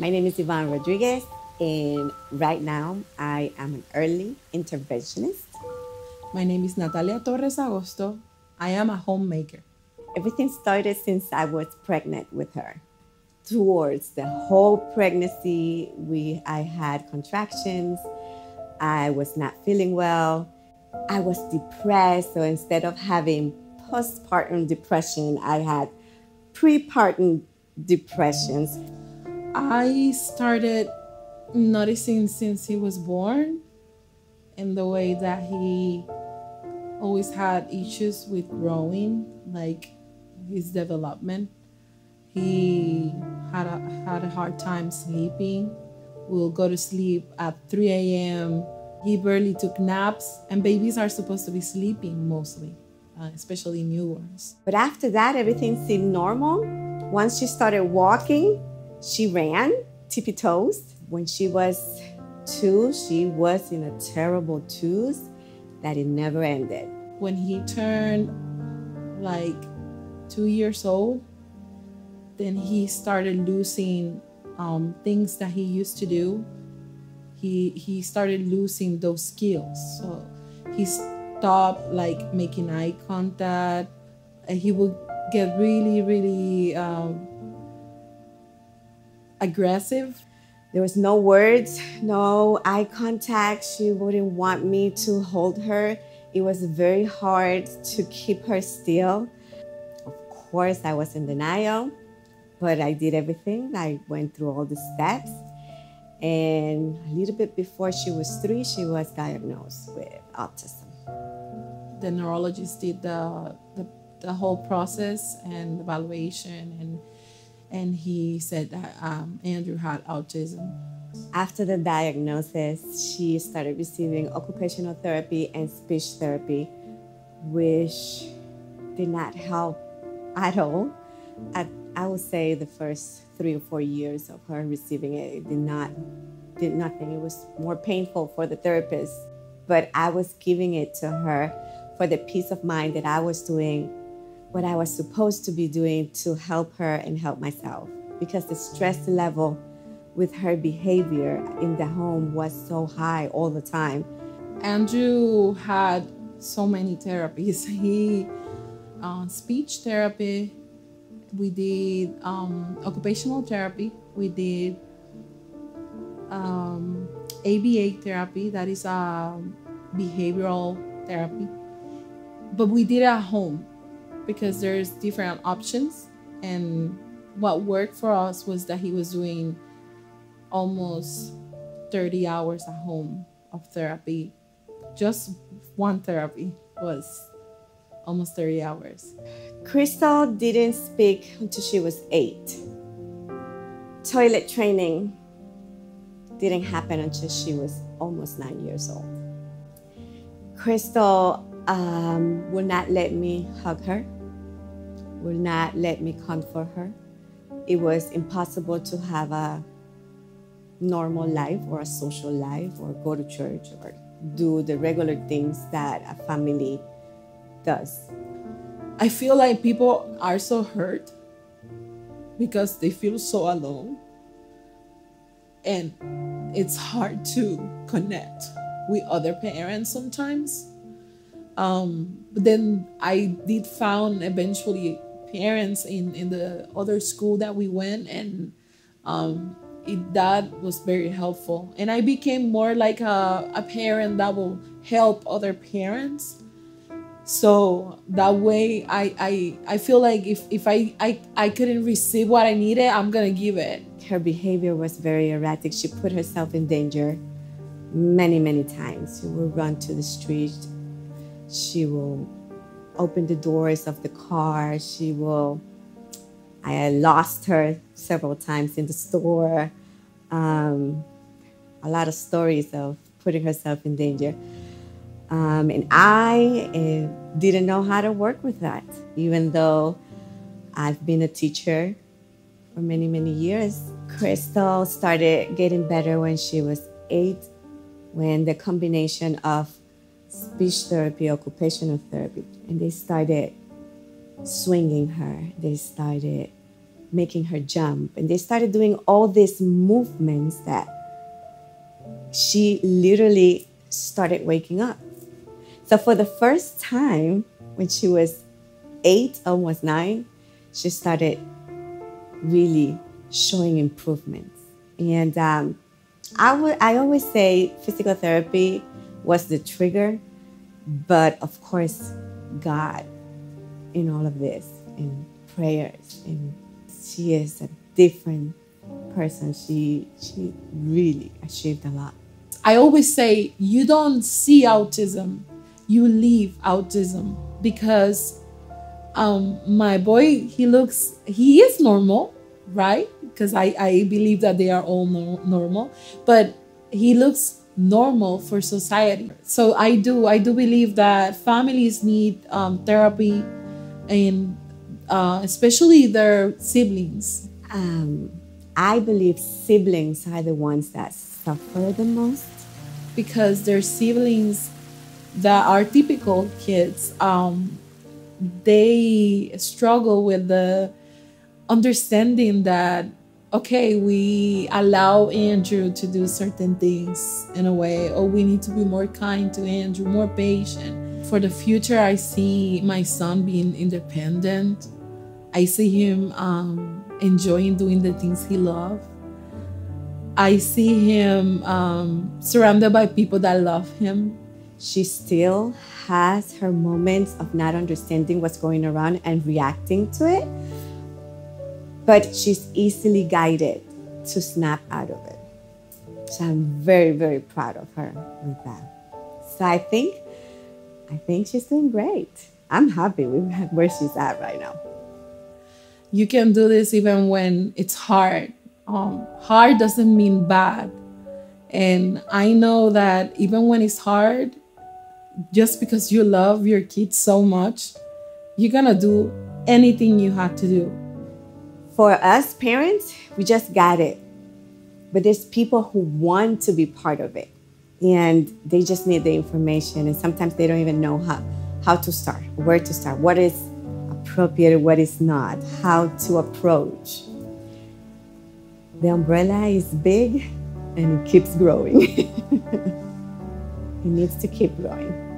My name is Yvonne Rodriguez, and right now I am an early interventionist. My name is Natalia Torres Agosto. I am a homemaker. Everything started since I was pregnant with her. Towards the whole pregnancy, I had contractions. I was not feeling well. I was depressed, so instead of having postpartum depression, I had prepartum depressions. I started noticing since he was born and the way that he always had issues with growing, like his development. He had a hard time sleeping. We'll go to sleep at 3 a.m. He barely took naps, and babies are supposed to be sleeping mostly, especially newborns. But after that, everything seemed normal. Once she started walking, she ran, tippy-toes. When she was 2, she was in a terrible twos that it never ended. When he turned like 2 years old, then he started losing things that he used to do. He started losing those skills. So he stopped like making eye contact. He would get really, really aggressive. There was no words, no eye contact. She wouldn't want me to hold her. It was very hard to keep her still. Of course, I was in denial, but I did everything. I went through all the steps. And a little bit before she was 3, she was diagnosed with autism. The neurologist did the whole process and evaluation, and he said that Andrew had autism. After the diagnosis, she started receiving occupational therapy and speech therapy, which did not help at all. I would say the first 3 or 4 years of her receiving it, it did nothing. It was more painful for the therapist, but I was giving it to her for the peace of mind that I was doing what I was supposed to be doing to help her and help myself, because the stress level with her behavior in the home was so high all the time. Andrew had so many therapies. He, speech therapy, we did occupational therapy, we did ABA therapy, that is behavioral therapy, but we did it at home, because there's different options, and what worked for us was that he was doing almost 30 hours at home of therapy. Just one therapy was almost 30 hours. Crystal didn't speak until she was 8. Toilet training didn't happen until she was almost 9 years old. Crystal will not let me hug her, will not let me comfort her. It was impossible to have a normal life or a social life or go to church or do the regular things that a family does. I feel like people are so hurt because they feel so alone, and it's hard to connect with other parents sometimes. But then I did found eventually parents in the other school that we went, and that was very helpful. And I became more like a parent that will help other parents. So that way, I feel like if I couldn't receive what I needed, I'm gonna give it. Her behavior was very erratic. She put herself in danger many, many times. She would run to the street. She will open the doors of the car. She will, I lost her several times in the store. A lot of stories of putting herself in danger. And I didn't know how to work with that, even though I've been a teacher for many, many years. Crystal started getting better when she was 8, when the combination of speech therapy, occupational therapy, and they started swinging her. They started making her jump. And they started doing all these movements that she literally started waking up. So for the first time, when she was 8, almost 9, she started really showing improvements. And I always say physical therapy was the trigger, but of course, God in all of this, and prayers, and she is a different person. She really achieved a lot. I always say, you don't see autism, you leave autism, because my boy, he is normal, right? Because I believe that they are all normal, but he looks normal for society. So I do believe that families need therapy, and especially their siblings. I believe siblings are the ones that suffer the most, because their siblings that are typical kids, they struggle with the understanding that, okay, we allow Andrew to do certain things in a way, or we need to be more kind to Andrew, more patient. For the future, I see my son being independent. I see him enjoying doing the things he loves. I see him surrounded by people that love him. She still has her moments of not understanding what's going around and reacting to it, but she's easily guided to snap out of it. So I'm very, very proud of her with that. So I think she's doing great. I'm happy with where she's at right now. You can do this even when it's hard. Hard doesn't mean bad. And I know that even when it's hard, just because you love your kids so much, you're gonna do anything you have to do. For us parents, we just got it. But there's people who want to be part of it, and they just need the information. And sometimes they don't even know how to start, where to start, what is appropriate, what is not, how to approach. The umbrella is big and it keeps growing. It needs to keep growing.